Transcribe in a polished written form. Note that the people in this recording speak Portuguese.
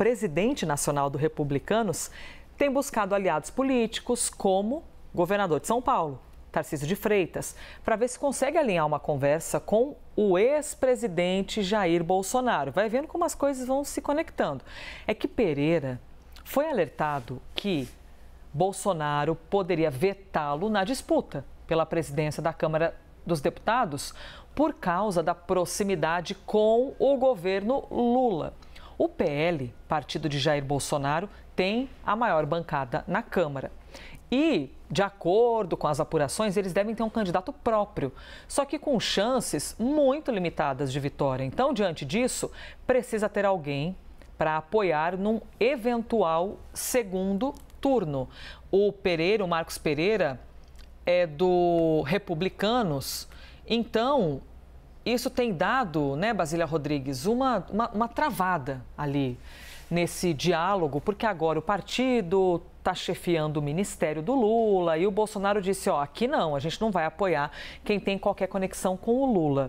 presidente nacional do Republicanos, tem buscado aliados políticos como governador de São Paulo, Tarcísio de Freitas, para ver se consegue alinhar uma conversa com o ex-presidente Jair Bolsonaro. Vai vendo como as coisas vão se conectando. É que Pereira foi alertado que Bolsonaro poderia vetá-lo na disputa pela presidência da Câmara dos Deputados por causa da proximidade com o governo Lula. O PL, partido de Jair Bolsonaro, tem a maior bancada na Câmara. E, de acordo com as apurações, eles devem ter um candidato próprio, só que com chances muito limitadas de vitória. Então, diante disso, precisa ter alguém para apoiar num eventual segundo turno. O Pereira, o Marcos Pereira, é do Republicanos, então isso tem dado, né, Basílio Rodrigues, uma travada ali nesse diálogo, porque agora o partido está chefiando o ministério do Lula e o Bolsonaro disse, ó, aqui não, a gente não vai apoiar quem tem qualquer conexão com o Lula.